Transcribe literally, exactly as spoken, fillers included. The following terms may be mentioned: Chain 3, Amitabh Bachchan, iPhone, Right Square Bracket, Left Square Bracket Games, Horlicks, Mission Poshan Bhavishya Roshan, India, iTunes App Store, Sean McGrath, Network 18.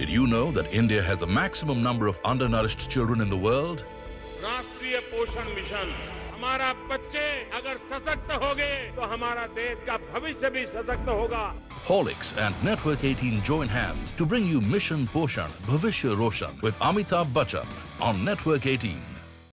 Did you know that India has the maximum number of undernourished children in the world? राष्ट्रीय पोषण mission हमारा बच्चे अगर सशक्त होंगे तो हमारा देश का भविष्य भी सशक्त होगा. Horlicks and Network eighteen join hands to bring you Mission Poshan Bhavishya Roshan with Amitabh Bachchan on Network eighteen.